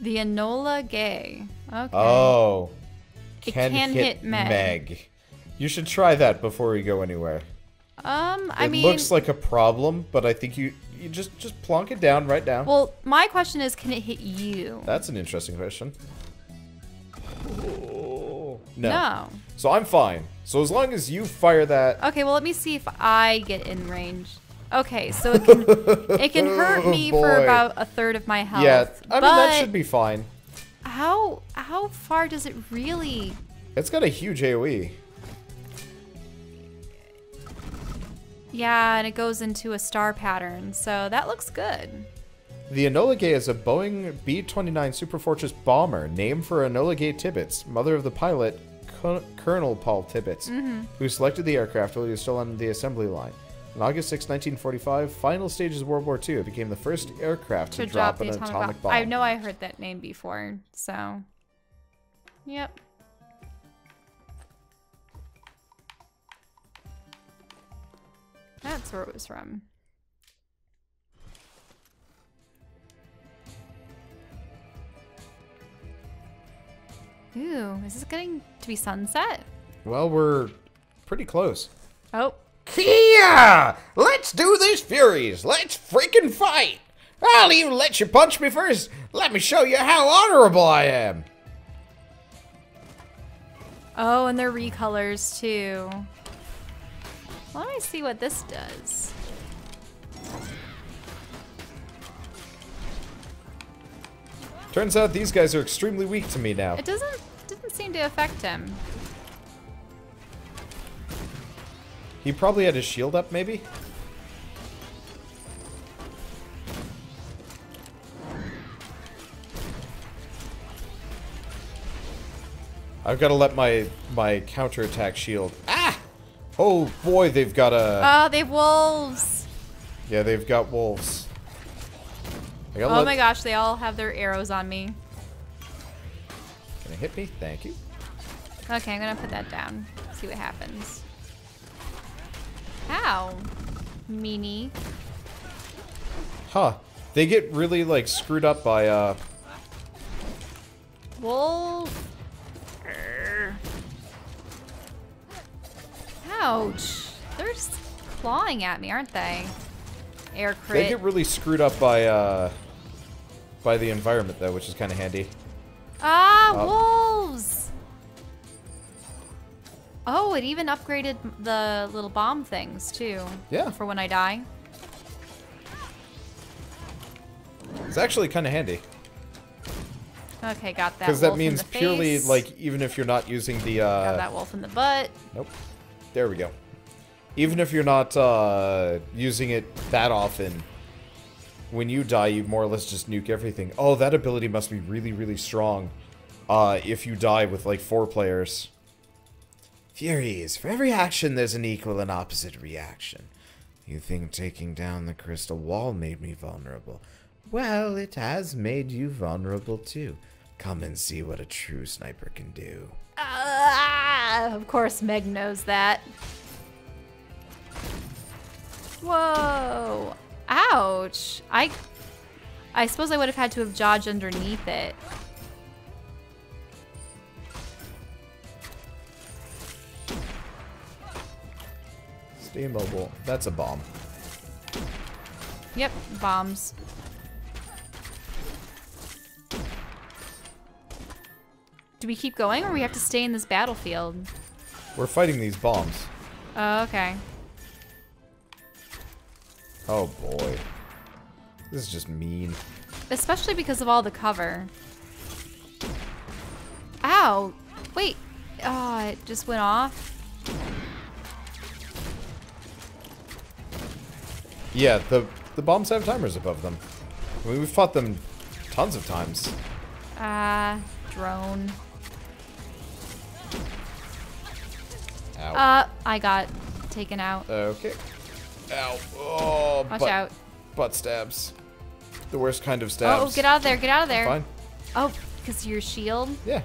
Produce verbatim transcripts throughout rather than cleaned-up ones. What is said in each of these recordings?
The Enola Gay. Okay. Oh. It can, can hit, hit Meg. Meg. You should try that before we go anywhere. Um, I it mean... It looks like a problem, but I think you... You just, just plonk it down right now. Well, my question is, can it hit you? That's an interesting question. Oh, no. No. So I'm fine. So as long as you fire that... Okay, well, let me see if I get in range. Okay, so it can, it can hurt me oh, for about a third of my health. Yeah, I mean, that should be fine. How, how far does it really... It's got a huge AoE. Yeah, and it goes into a star pattern, so that looks good. The Enola Gay is a Boeing B twenty-nine Superfortress bomber named for Enola Gay Tibbetts, mother of the pilot Colonel Paul Tibbetts, mm-hmm. who selected the aircraft while he was still on the assembly line. On August sixth, nineteen forty-five, final stages of World War Two, it became the first aircraft to, to drop, drop an atomic, atomic bomb. I know I heard that name before, so... Yep. That's where it was from. Ooh, is this getting to be sunset? Well, we're pretty close. Oh. Kia! Let's do this, Furies! Let's freaking fight! I'll even let you punch me first! Let me show you how honorable I am! Oh, and they're recolors, too. Let me see what this does. Turns out these guys are extremely weak to me now. It doesn't didn't seem to affect him. He probably had his shield up, maybe? I've got to let my my counterattack shield. Ah! Oh boy, they've got a... Oh, they've wolves. Yeah, they've got wolves. I gotta oh let... my gosh, they all have their arrows on me. Can it hit me? Thank you. Okay, I'm gonna put that down. See what happens. Ow, meanie. Huh. They get really, like, screwed up by, uh... wolf. Ouch. They're just clawing at me, aren't they? Air crit. They get really screwed up by uh by the environment though, which is kinda handy. Ah, oh. Wolves! Oh, it even upgraded the little bomb things too. Yeah. For when I die. It's actually kinda handy. Okay, got that. Because that means purely face. Like even if you're not using the uh got that wolf in the butt. Nope. There we go. Even if you're not uh, using it that often, when you die, you more or less just nuke everything. Oh, that ability must be really, really strong uh, if you die with, like, four players. Furies, for every action, there's an equal and opposite reaction. You think taking down the crystal wall made me vulnerable. Well, it has made you vulnerable, too. Come and see what a true sniper can do. Uh, of course Meg knows that. Whoa. Ouch. I I suppose I would have had to have dodged underneath it. Stay mobile. That's a bomb. Yep, bombs. Do we keep going, or we have to stay in this battlefield? We're fighting these bombs. Oh, okay. Oh, boy. This is just mean. Especially because of all the cover. Ow! Wait. Oh, it just went off? Yeah, the, the bombs have timers above them. I mean, we've fought them tons of times. Ah, uh, drone. Ow. Uh, I got taken out. Okay. Ow. Oh, watch butt, out. Butt stabs. The worst kind of stabs. Oh, get out of there. Get out of there. I'm fine. Oh, because your shield? Yeah.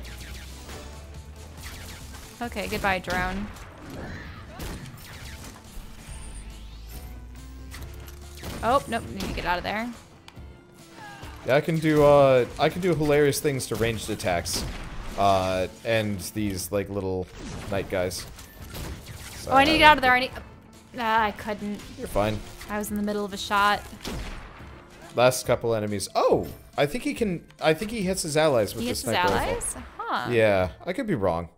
Okay, goodbye, drone. Oh, nope. Need to get out of there. Yeah, I can do uh I can do hilarious things to ranged attacks. Uh and these like little night guys. So, oh, I need to get out of there. I need uh, I couldn't. You're fine. I was in the middle of a shot. Last couple enemies. Oh, I think he can. I think he hits his allies with this sniper rifle. He hits his allies? Huh. Yeah, I could be wrong.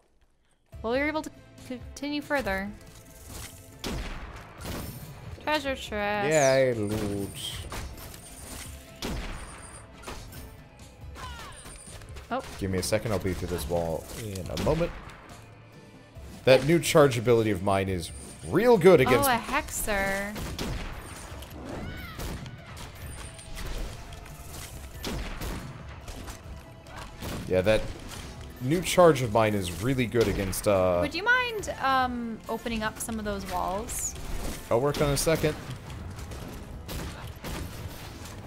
Well, we were able to continue further. Treasure chest. Yeah, I loot. Oh. Give me a second. I'll be through this wall in a moment. That new charge ability of mine is real good against. Oh, a hexer. Yeah, that new charge of mine is really good against, uh... Would you mind, um, opening up some of those walls? I'll work on it in a second.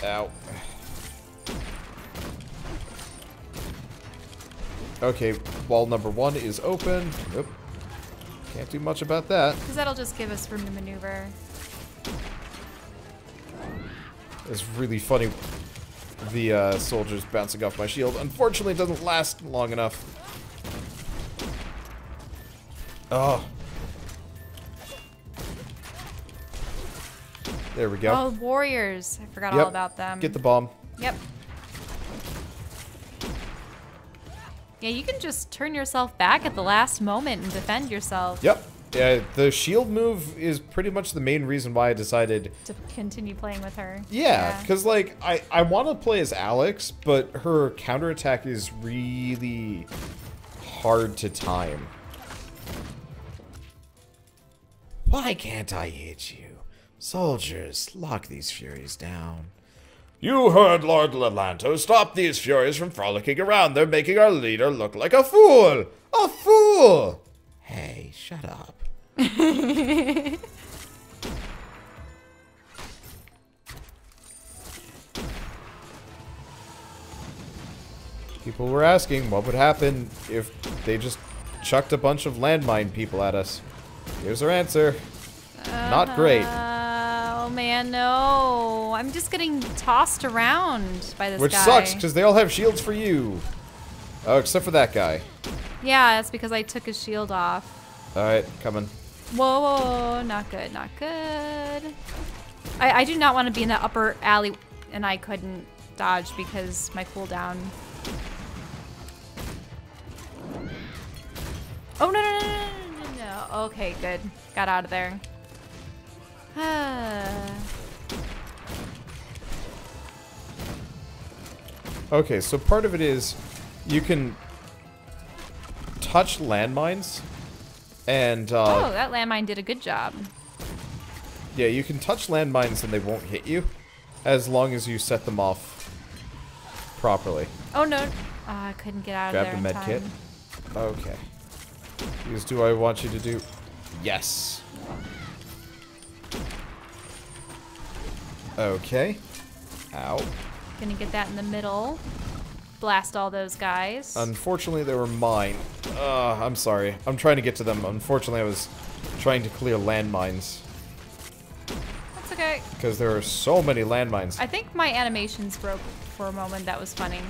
Ow. Okay, wall number one is open. Oop. Can't do much about that. Because that'll just give us room to maneuver. It's really funny. The uh, soldiers bouncing off my shield. Unfortunately, it doesn't last long enough. Oh. There we go. Oh, warriors. I forgot yep. all about them. Get the bomb. Yep. Yeah, you can just turn yourself back at the last moment and defend yourself. Yep. Yeah, the shield move is pretty much the main reason why I decided to continue playing with her. Yeah, because, yeah. like, I, I want to play as Alex, but her counterattack is really hard to time. Why can't I hit you? Soldiers, lock these furies down. You heard Lord Lelanto. Stop these furies from frolicking around. They're making our leader look like a fool. A fool! Hey, shut up. People were asking what would happen if they just chucked a bunch of landmine people at us. Here's our answer. Uh, Not great. Oh man, no. I'm just getting tossed around by this Which guy. Which sucks, because they all have shields for you. Oh, except for that guy. Yeah, that's because I took his shield off. Alright, coming. Whoa, whoa, not good, not good. I, I do not want to be in the upper alley, and I couldn't dodge because my cooldown. Oh, no, no, no, no, no, no. Okay, good. Got out of there. Okay, so part of it is you can touch landmines, and uh, oh, that landmine did a good job. Yeah, you can touch landmines and they won't hit you, as long as you set them off properly. Oh no, oh, I couldn't get out Grab of there. Grab the medkit. Okay. Because do I want you to do? Yes. Okay. Ow. Gonna get that in the middle. Blast all those guys. Unfortunately, they were mine. Uh, I'm sorry. I'm trying to get to them. Unfortunately, I was trying to clear landmines. That's okay. Because there are so many landmines. I think my animations broke for a moment. That was funny.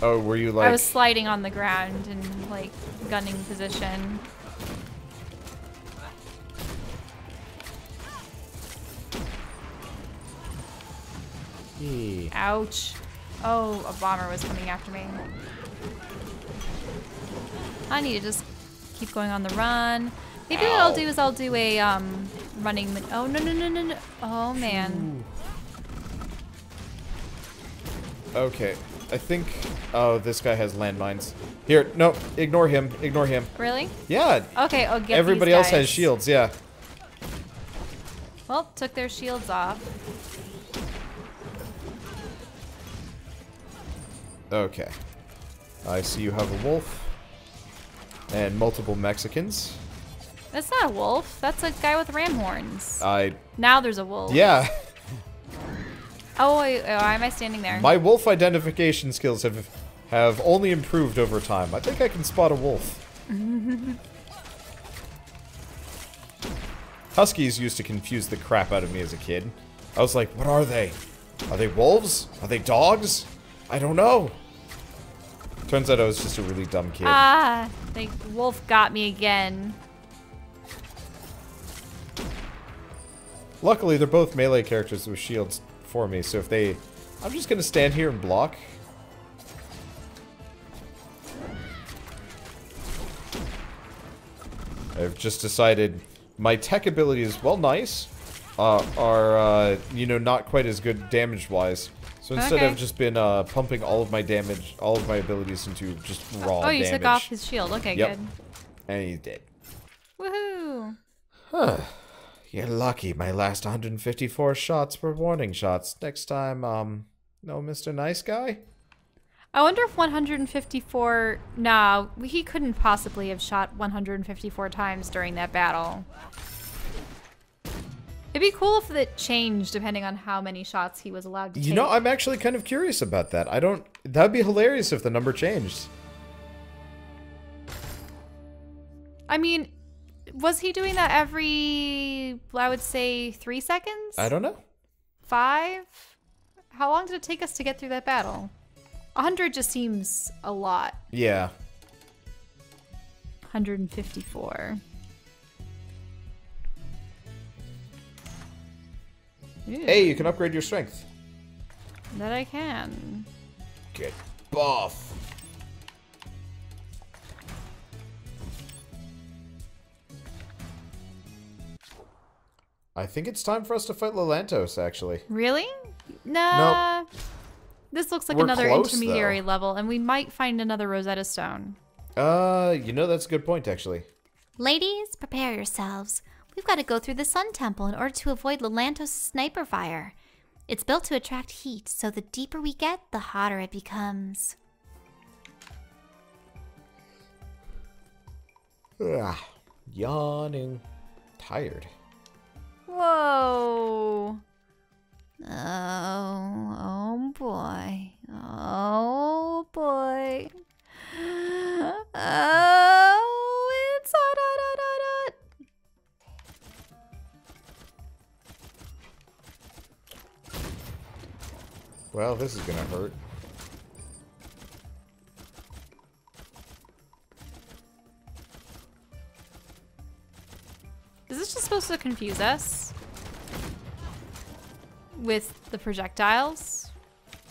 Oh, were you like... I was sliding on the ground and like gunning position. Yeah. Ouch. Oh, a bomber was coming after me. I need to just keep going on the run. Maybe Ow. what I'll do is I'll do a um, running... Oh, no, no, no, no, no. Oh, man. Okay. I think... Oh, this guy has landmines. Here. No, ignore him. Ignore him. Really? Yeah. Okay, I'll get Everybody else has shields, yeah. Well, took their shields off. Okay. I see you have a wolf. And multiple Mexicans. That's not a wolf. That's a guy with ram horns. I... Now there's a wolf. Yeah. Oh, why am I standing there? My wolf identification skills have, have only improved over time. I think I can spot a wolf. Huskies used to confuse the crap out of me as a kid. I was like, what are they? Are they wolves? Are they dogs? I don't know. Turns out I was just a really dumb kid. Ah, the wolf got me again. Luckily, they're both melee characters with shields for me, so if they... I'm just gonna stand here and block. I've just decided my tech abilities, well, nice, uh, are, uh, you know, not quite as good damage-wise. So instead, okay. I've just been uh, pumping all of my damage, all of my abilities into just raw damage. Oh, you damage. Took off his shield. Okay, yep. Good. And he's dead. Woohoo! Huh. You're lucky. My last one hundred fifty-four shots were warning shots. Next time, um, no Mister Nice Guy? I wonder if one hundred fifty-four... No, he couldn't possibly have shot one hundred fifty-four times during that battle. It'd be cool if it changed depending on how many shots he was allowed to take. You know, I'm actually kind of curious about that. I don't... That'd be hilarious if the number changed. I mean, was he doing that every... I would say three seconds? I don't know. Five? How long did it take us to get through that battle? one hundred just seems a lot. Yeah. one hundred fifty-four. Ooh. Hey, you can upgrade your strength. That I can. Get buff. I think it's time for us to fight Lelantos, actually. Really? Nah. Nope. This looks like We're another close, intermediary though. level, and we might find another Rosetta Stone. Uh, you know, that's a good point, actually. Ladies, prepare yourselves. We've got to go through the Sun Temple in order to avoid Lelanto's sniper fire. It's built to attract heat, so the deeper we get, the hotter it becomes. Ugh, yawning. Tired. Whoa. Oh, oh boy. Oh boy. Oh, it's hot, hot, hot, hot, hot. Well, this is gonna hurt. Is this just supposed to confuse us? With the projectiles?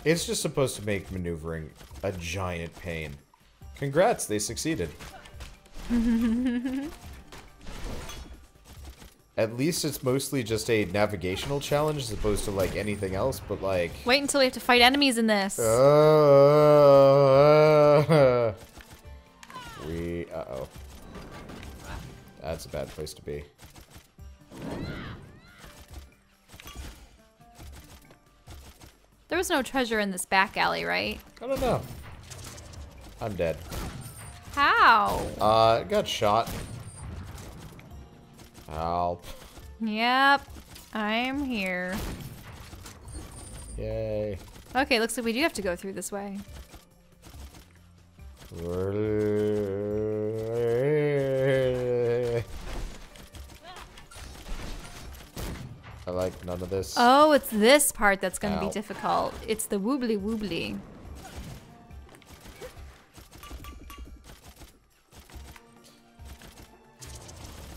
It's just supposed to make maneuvering a giant pain. Congrats, they succeeded. At least it's mostly just a navigational challenge as opposed to like anything else, but like... Wait until we have to fight enemies in this. Uh, we... Uh-oh. That's a bad place to be. There was no treasure in this back alley, right? I don't know. I'm dead. How? Uh, got shot. Help. Yep. I'm here. Yay. Okay, looks like we do have to go through this way. I like none of this. Oh, it's this part that's going to be difficult. It's the woobly woobly.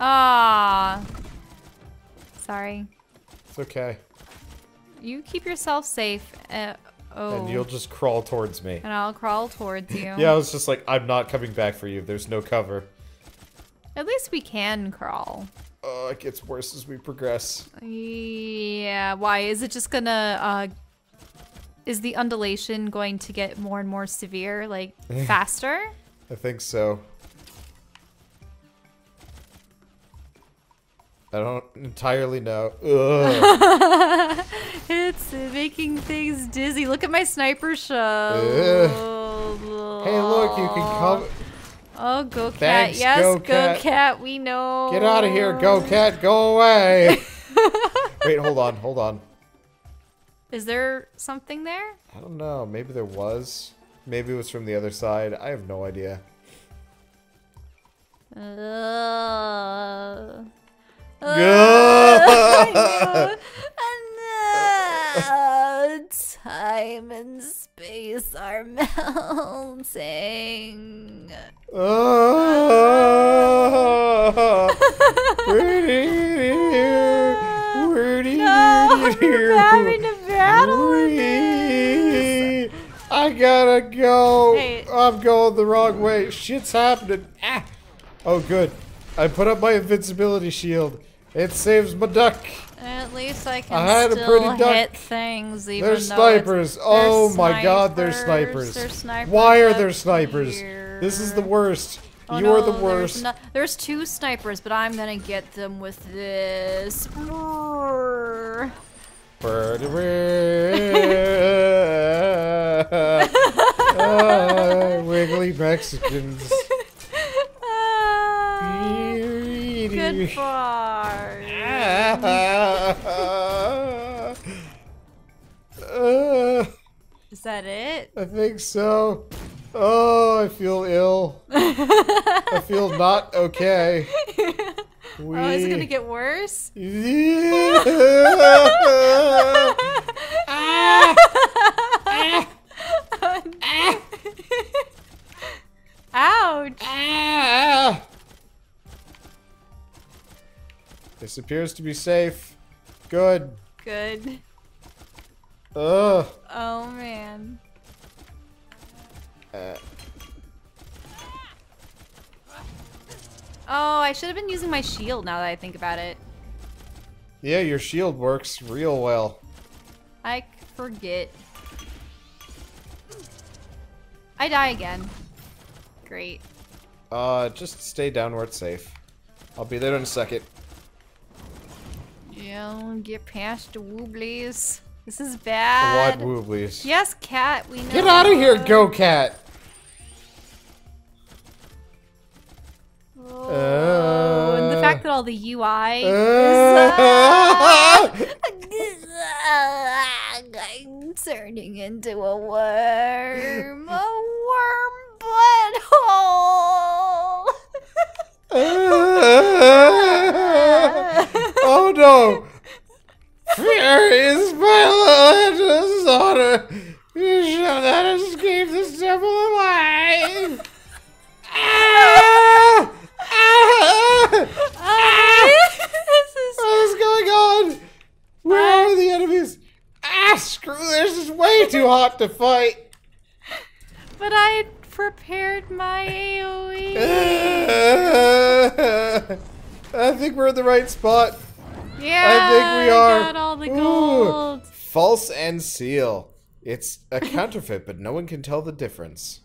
Ah. Sorry. It's okay. You keep yourself safe. Uh, oh. And you'll just crawl towards me. And I'll crawl towards you. Yeah, I was just like, I'm not coming back for you. There's no cover. At least we can crawl. Oh, uh, it gets worse as we progress. Yeah, why? Is it just gonna, uh... Is the undulation going to get more and more severe, like, faster? I think so. I don't entirely know. Ugh. It's making things dizzy. Look at my sniper show. Hey, look, you can come... Oh, go cat. Thanks, yes, go, go cat. cat. We know. Get out of here, go cat. Go away. Wait, hold on. Hold on. Is there something there? I don't know. Maybe there was. Maybe it was from the other side. I have no idea. Uh, uh, no. Uh, no. time and space are melting. Uh, we're here. We're here. No, you're having a battle with this. I gotta go. Hey. I'm going the wrong way. Shit's happening. Ah. Oh, good. I put up my invincibility shield. It saves my duck. At least I can I had still a pretty hit things even They're snipers. It's, oh they're my snipers. God, they're snipers. They're snipers. Why are there snipers? Here. This is the worst. Oh, you no, are the worst. There's, no, there's two snipers, but I'm gonna get them with this. uh, wiggly Mexicans. Good bars. Is that it? I think so. Oh, I feel ill. I feel not okay. We... Oh, is it gonna get worse? Ouch. This appears to be safe. Good. Good. Ugh. Oh, man. Uh. Oh, I should have been using my shield now that I think about it. Yeah, your shield works real well. I forget. I die again. Great. Uh, just stay down where it's safe. I'll be there in a second. Don't get past the wooblies. This is bad. What wooblies? Yes, cat. We know. Get out of here, go cat. Oh, uh, and the fact that all the U I. Uh, is, uh, I'm turning into a worm, a worm butthole. uh, Oh no! Fear is my lord disorder! You shall not escape this devil alive! Ah! Ah! Ah! What is going on? Where are the enemies? Ah! Screw this! This is way too hot to fight! But I had prepared my A O E! I think we're in the right spot. Yeah, I think we are. I got all the gold. Ooh, false and seal. It's a counterfeit, but no one can tell the difference.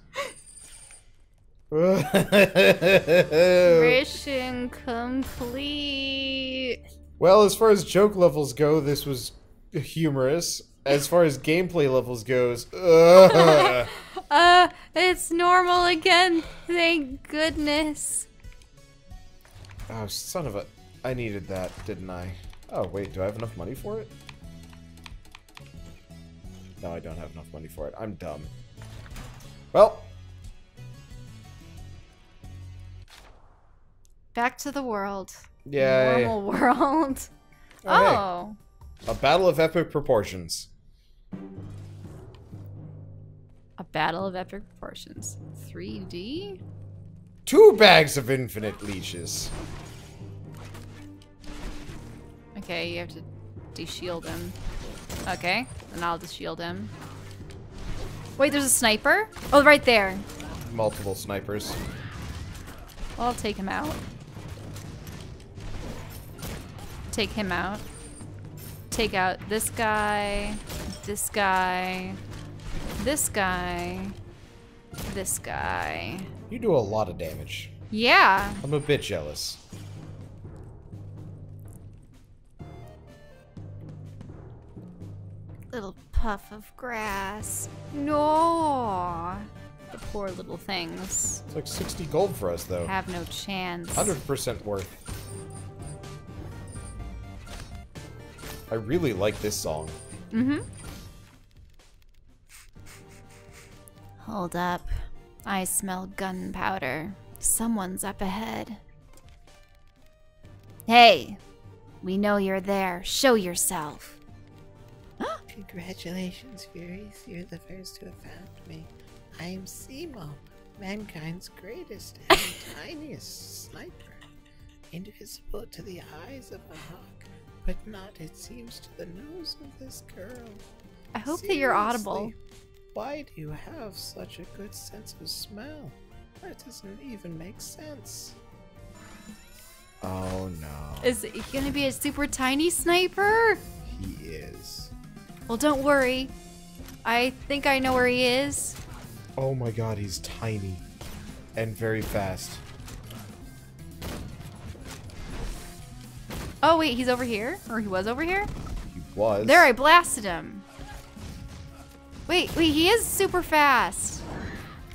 Mission complete. Well, as far as joke levels go, this was humorous. As far as gameplay levels goes, uh, uh it's normal again. Thank goodness. Oh, son of a... I needed that, didn't I? Oh, wait, do I have enough money for it? No, I don't have enough money for it. I'm dumb. Well. Back to the world. Yay. Normal world. Okay. Oh. A battle of epic proportions. A battle of epic proportions. three D? Two bags of infinite leashes. Okay, you have to de-shield him. Okay, and I'll de-shield him. Wait, there's a sniper? Oh, right there. Multiple snipers. Well, I'll take him out. Take him out. Take out this guy, this guy, this guy, this guy. You do a lot of damage. Yeah. I'm a bit jealous. Little puff of grass. No. The poor little things. It's like sixty gold for us, though. Have no chance. one hundred percent worth. I really like this song. Mm-hmm. Hold up. I smell gunpowder. Someone's up ahead. Hey! We know you're there. Show yourself. Congratulations, Furies. You're the first to have found me. I am Simo, mankind's greatest and tiniest sniper. Invisible to the eyes of a hawk, but not, it seems, to the nose of this girl. I hope Seriously, that you're audible. Why do you have such a good sense of smell? That doesn't even make sense. Oh no. Is he gonna be a super tiny sniper? He is. Well, don't worry. I think I know where he is. Oh my god, he's tiny. And very fast. Oh wait, he's over here? Or he was over here? He was. There, I blasted him. Wait, wait, he is super fast.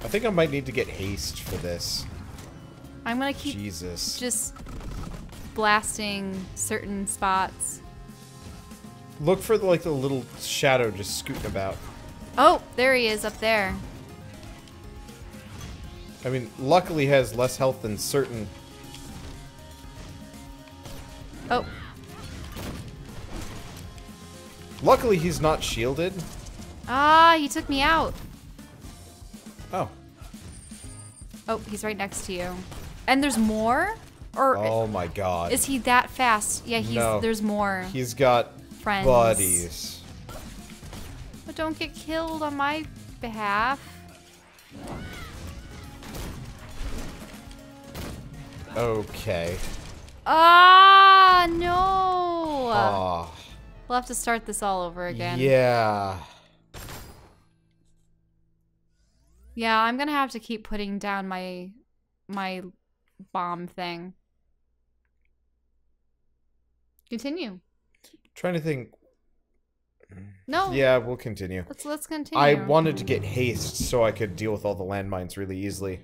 I think I might need to get haste for this. I'm gonna keep Jesus. just blasting certain spots. Look for the, like the little shadow just scooting about. Oh, there he is up there. I mean, luckily has less health than certain. Oh. Luckily he's not shielded. Ah, he took me out. Oh. Oh, he's right next to you. And there's more? Or oh my god. Is he that fast? Yeah, he's no. there's more. He's got friends. Buddies. But don't get killed on my behalf. Okay. Ah, no. Oh. We'll have to start this all over again. Yeah. Yeah, I'm gonna have to keep putting down my my bomb thing. Continue. Trying to think. No. Yeah, we'll continue. Let's let's continue. I wanted to get haste so I could deal with all the landmines really easily.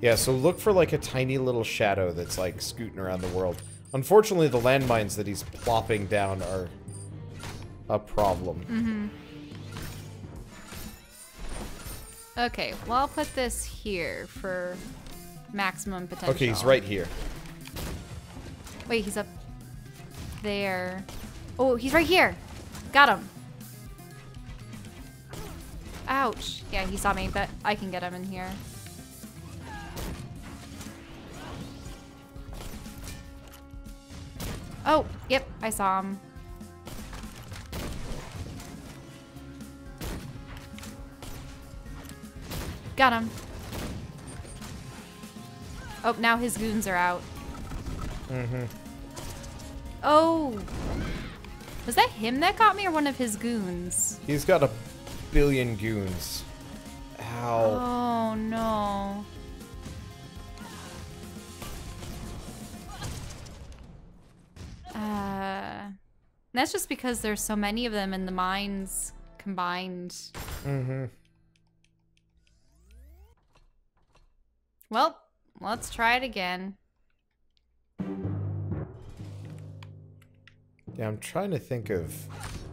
Yeah, so look for like a tiny little shadow that's like scooting around the world. Unfortunately, the landmines that he's plopping down are a problem. Mm-hmm. Okay, well I'll put this here for maximum potential. Okay, he's right here. Wait, he's up there. Oh, he's right here. Got him. Ouch. Yeah, he saw me, but I can get him in here. Oh, yep, I saw him. Got him. Oh, now his goons are out. Mm-hmm. Oh. Was that him that got me or one of his goons? He's got a billion goons. Ow. Oh, no. Uh, that's just because there's so many of them in the mines combined. Mm-hmm. Well, let's try it again. Yeah, I'm trying to think of...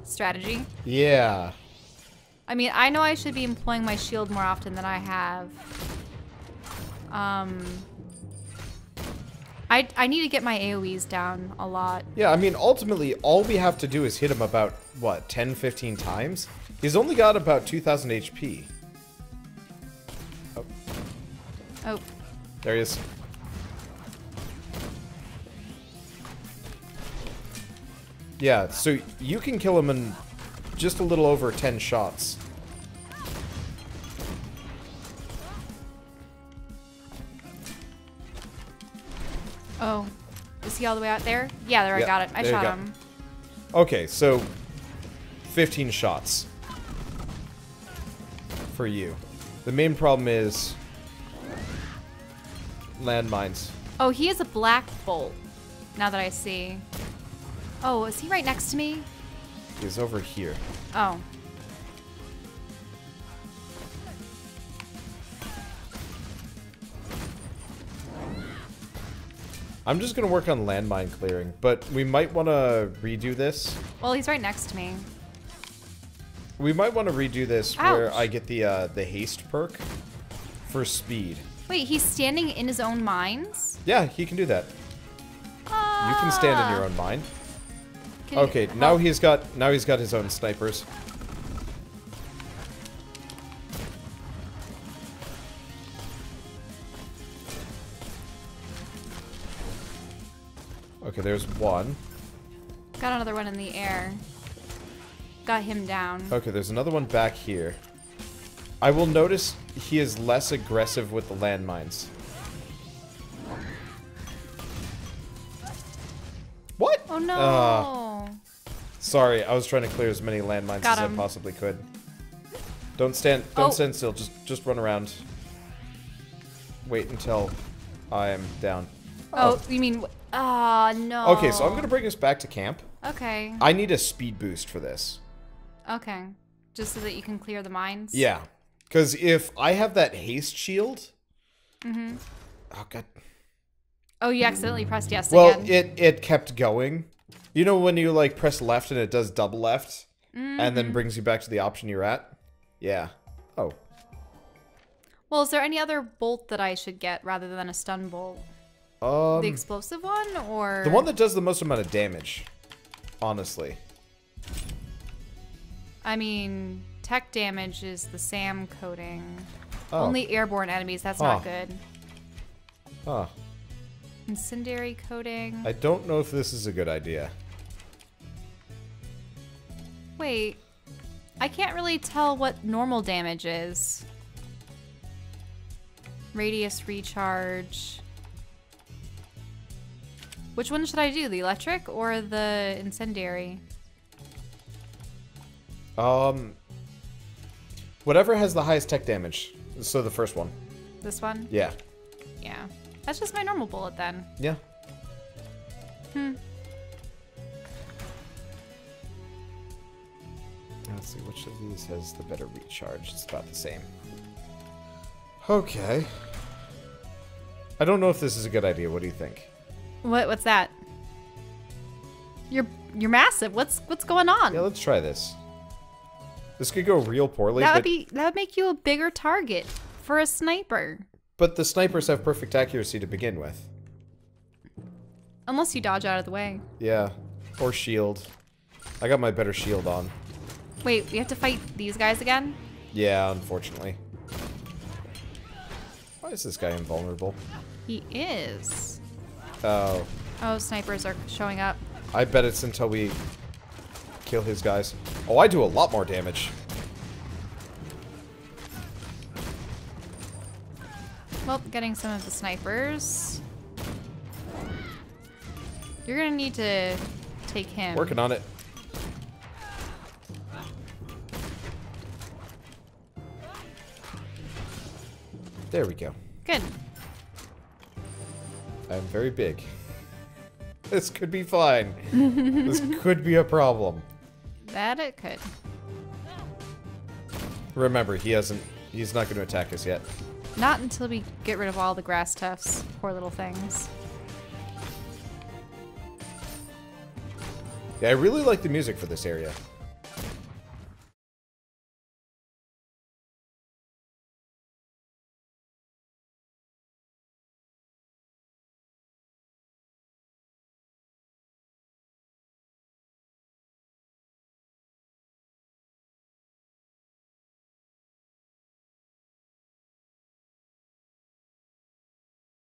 strategy? Yeah. I mean, I know I should be employing my shield more often than I have. Um... I, I need to get my A O Es down a lot. Yeah, I mean, ultimately, all we have to do is hit him about, what, ten, fifteen times? He's only got about two thousand H P. Oh. Oh. There he is. Yeah, so you can kill him in just a little over ten shots. Oh, is he all the way out there? Yeah, there, yeah, I got it. I shot go. him. Okay, so fifteen shots for you. The main problem is landmines. Oh, he is a black bolt, now that I see. Oh, is he right next to me? He's over here. Oh. I'm just going to work on landmine clearing, but we might want to redo this. Well, he's right next to me. We might want to redo this Ouch. where I get the uh, the haste perk for speed. Wait, he's standing in his own mines? Yeah, he can do that. You can stand in your own mind. Can okay, now help? he's got now he's got his own snipers. Okay, there's one. Got another one in the air. Got him down. Okay, there's another one back here. I will notice he is less aggressive with the landmines. What? Oh no! Uh, sorry, I was trying to clear as many landmines as I possibly could. Don't stand don't oh. stand still, just just run around. Wait until I am down. Oh, oh. you mean ah uh, no. Okay, so I'm going to bring us back to camp. Okay. I need a speed boost for this. Okay. Just so that you can clear the mines? Yeah. Because if I have that haste shield... Mm-hmm. Oh, God. Oh, you accidentally pressed yes well, again. Well, it, it kept going. You know when you, like, press left and it does double left? Mm-hmm. And then brings you back to the option you're at? Yeah. Oh. Well, is there any other bolt that I should get rather than a stun bolt? Um, the explosive one, or...? The one that does the most amount of damage. Honestly. I mean, tech damage is the SAM coding. Oh. Only airborne enemies, that's huh. not good. Huh. Incendiary coding. I don't know if this is a good idea. Wait. I can't really tell what normal damage is. Radius recharge. Which one should I do? The electric or the incendiary? Um, whatever has the highest tech damage. So the first one. This one? Yeah. Yeah. That's just my normal bullet then. Yeah. Hmm. Let's see, which of these has the better recharge? It's about the same. Okay. I don't know if this is a good idea. What do you think? What? What's that? You're you're massive. What's what's going on? Yeah, let's try this. This could go real poorly. That would be that would make you a bigger target for a sniper. But the snipers have perfect accuracy to begin with. Unless you dodge out of the way. Yeah. Or shield. I got my better shield on. Wait, we have to fight these guys again? Yeah, unfortunately. Why is this guy invulnerable? He is. Oh. Oh, snipers are showing up. I bet it's until we kill his guys. Oh, I do a lot more damage. Well, getting some of the snipers. You're gonna need to take him. Working on it. There we go. Good. I'm very big. This could be fine. This could be a problem. That it could. Remember, he hasn't. He's not going to attack us yet. Not until we get rid of all the grass tufts. Poor little things. Yeah, I really like the music for this area.